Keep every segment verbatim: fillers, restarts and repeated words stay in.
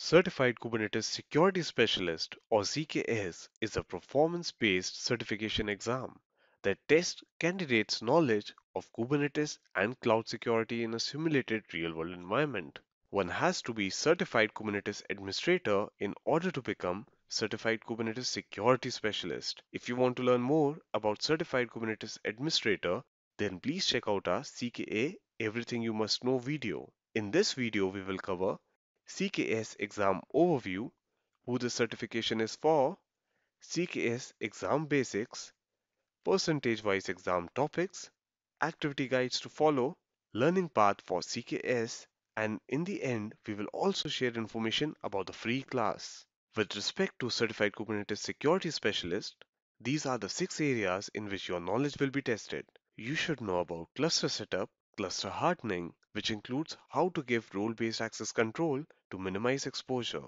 Certified Kubernetes Security Specialist or C K S is a performance-based certification exam that tests candidates' knowledge of Kubernetes and cloud security in a simulated real-world environment. One has to be Certified Kubernetes Administrator in order to become Certified Kubernetes Security Specialist. If you want to learn more about Certified Kubernetes Administrator, then please check out our C K A Everything You Must Know video. In this video, we will cover C K S Exam Overview, who the certification is for, C K S Exam Basics, percentage-wise exam topics, activity guides to follow, learning path for C K S, and in the end, we will also share information about the free class. With respect to Certified Kubernetes Security Specialist, these are the six areas in which your knowledge will be tested. You should know about cluster setup, cluster hardening, which includes how to give role-based access control to minimize exposure,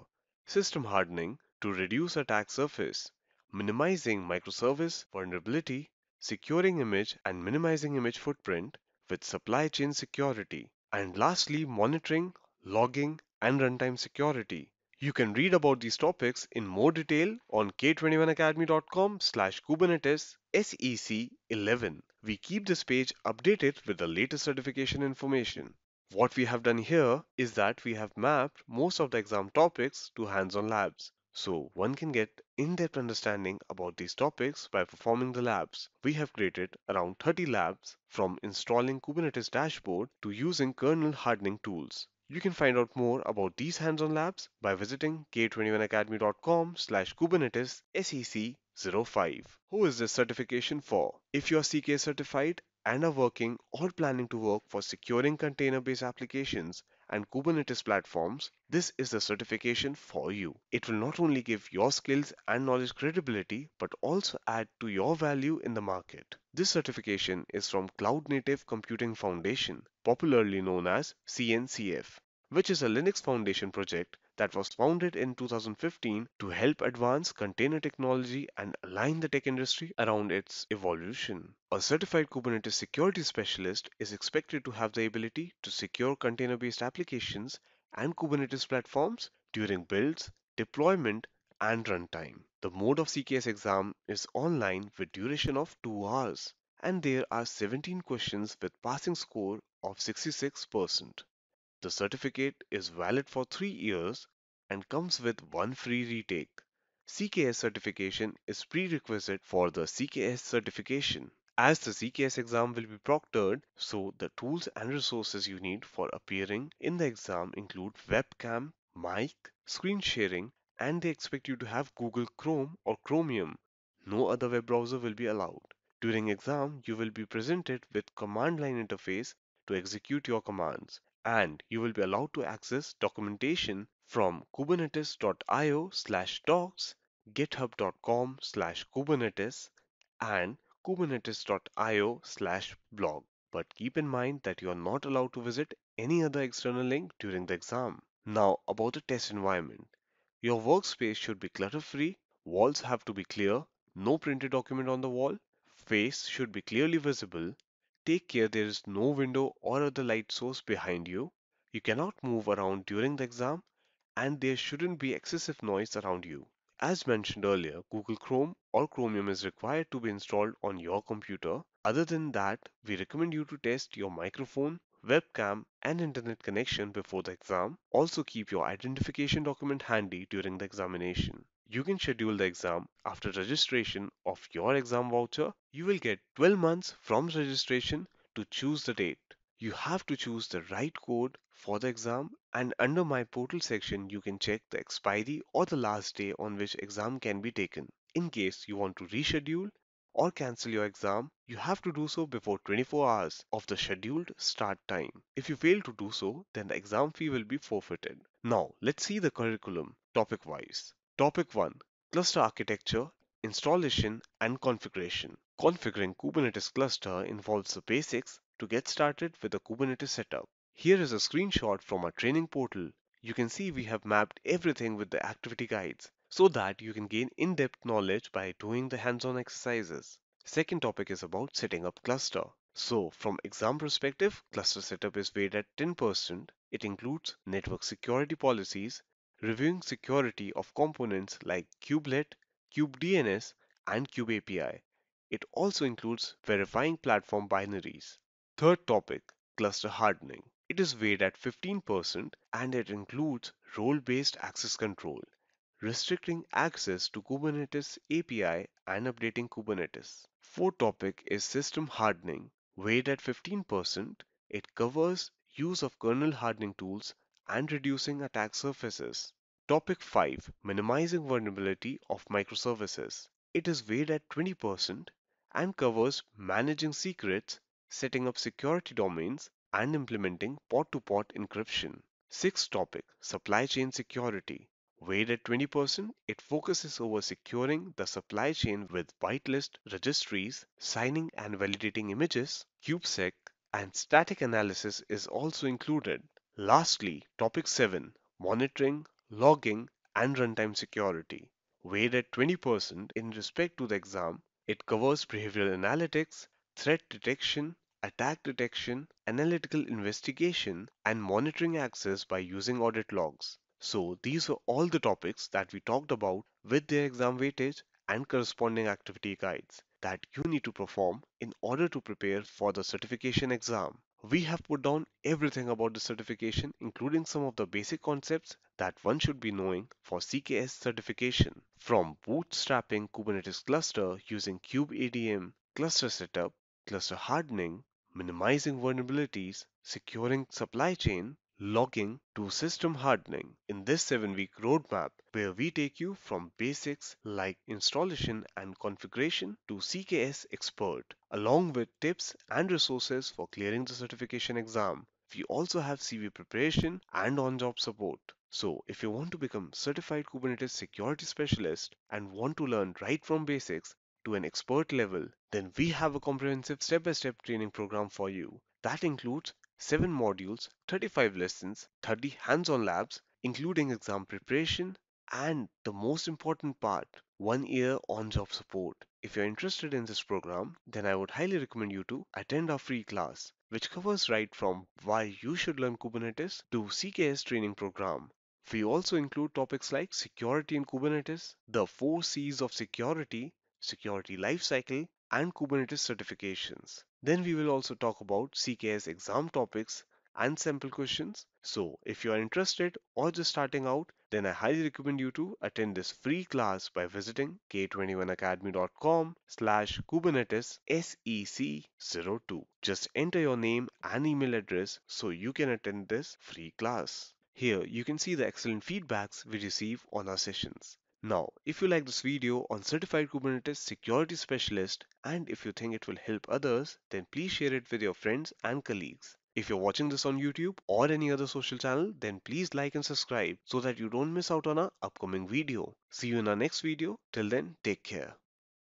system hardening to reduce attack surface, minimizing microservice vulnerability, securing image and minimizing image footprint with supply chain security, and lastly, monitoring, logging, and runtime security. You can read about these topics in more detail on k twenty-one academy dot com slash kubernetes sec eleven. We keep this page updated with the latest certification information. What we have done here is that we have mapped most of the exam topics to hands-on labs, so one can get in-depth understanding about these topics by performing the labs. We have created around thirty labs, from installing Kubernetes dashboard to using kernel hardening tools. You can find out more about these hands-on labs by visiting k twenty-one academy dot com slash kubernetes sec zero five. Who is this certification for? If you are C K A certified and are working or planning to work for securing container-based applications and Kubernetes platforms, this is the certification for you. It will not only give your skills and knowledge credibility, but also add to your value in the market. This certification is from Cloud Native Computing Foundation, popularly known as C N C F, which is a Linux Foundation project that was founded in two thousand fifteen to help advance container technology and align the tech industry around its evolution. A certified Kubernetes security specialist is expected to have the ability to secure container-based applications and Kubernetes platforms during builds, deployment, and runtime. The mode of C K S exam is online with duration of two hours, and there are seventeen questions with passing score of sixty-six percent. The certificate is valid for three years and comes with one free retake. C K S certification is prerequisite for the C K S certification. As the C K S exam will be proctored, so the tools and resources you need for appearing in the exam include webcam, mic, screen sharing, and they expect you to have Google Chrome or Chromium. No other web browser will be allowed. During exam, you will be presented with command line interface to execute your commands, and you will be allowed to access documentation from kubernetes dot i o slash docs, github dot com slash kubernetes, and kubernetes dot i o slash blog. But keep in mind that you are not allowed to visit any other external link during the exam. Now about the test environment. Your workspace should be clutter-free, walls have to be clear, no printed document on the wall, face should be clearly visible. Take care there is no window or other light source behind you. You cannot move around during the exam, and there shouldn't be excessive noise around you. As mentioned earlier, Google Chrome or Chromium is required to be installed on your computer. Other than that, we recommend you to test your microphone, webcam, and internet connection before the exam. Also keep your identification document handy during the examination. You can schedule the exam after registration of your exam voucher. You will get twelve months from registration to choose the date. You have to choose the right code for the exam, and under my portal section, you can check the expiry or the last day on which exam can be taken. In case you want to reschedule or cancel your exam, you have to do so before twenty-four hours of the scheduled start time. If you fail to do so, then the exam fee will be forfeited. Now, let's see the curriculum topic-wise. Topic one. Cluster architecture, installation, and configuration. Configuring Kubernetes cluster involves the basics to get started with the Kubernetes setup. Here is a screenshot from our training portal. You can see we have mapped everything with the activity guides so that you can gain in-depth knowledge by doing the hands-on exercises. Second topic is about setting up cluster. So, from exam perspective, cluster setup is weighed at ten percent. It includes network security policies, reviewing security of components like Kubelet, KubeDNS, and Kube A P I. It also includes verifying platform binaries. Third topic, cluster hardening. It is weighed at fifteen percent and it includes role-based access control, restricting access to Kubernetes A P I and updating Kubernetes. Fourth topic is system hardening. Weighed at fifteen percent, it covers use of kernel hardening tools and reducing attack surfaces. Topic five, minimizing vulnerability of microservices. It is weighed at twenty percent and covers managing secrets, setting up security domains, and implementing port-to-port encryption. Sixth topic, supply chain security. Weighed at twenty percent, it focuses over securing the supply chain with whitelist registries, signing and validating images, kubesec, and static analysis is also included. Lastly, topic seven, monitoring, logging, and runtime security. Weighed at twenty percent in respect to the exam, it covers behavioral analytics, threat detection, attack detection, analytical investigation, and monitoring access by using audit logs. So these were all the topics that we talked about with their exam weightage and corresponding activity guides that you need to perform in order to prepare for the certification exam. We have put down everything about the certification, including some of the basic concepts that one should be knowing for C K S certification, from bootstrapping Kubernetes cluster using kubeadm, cluster setup, cluster hardening, minimizing vulnerabilities, securing supply chain, logging to system hardening in this seven week roadmap where we take you from basics like installation and configuration to C K S expert, along with tips and resources for clearing the certification exam. We also have C V preparation and on-job support. So if you want to become certified Kubernetes security specialist and want to learn right from basics to an expert level, then we have a comprehensive step-by-step training program for you that includes seven modules, thirty-five lessons, thirty hands-on labs, including exam preparation, and the most important part, one year on-job support. If you're interested in this program, then I would highly recommend you to attend our free class, which covers right from why you should learn Kubernetes to C K S training program. We also include topics like security in Kubernetes, the four C's of security, security lifecycle, and Kubernetes certifications. Then we will also talk about C K S exam topics and sample questions. So if you are interested or just starting out, then I highly recommend you to attend this free class by visiting k twenty-one academy dot com slash kubernetes sec zero two. Just enter your name and email address so you can attend this free class. Here you can see the excellent feedbacks we receive on our sessions. Now, if you like this video on Certified Kubernetes Security Specialist and if you think it will help others, then please share it with your friends and colleagues. If you're watching this on YouTube or any other social channel, then please like and subscribe so that you don't miss out on our upcoming video. See you in our next video. Till then, take care.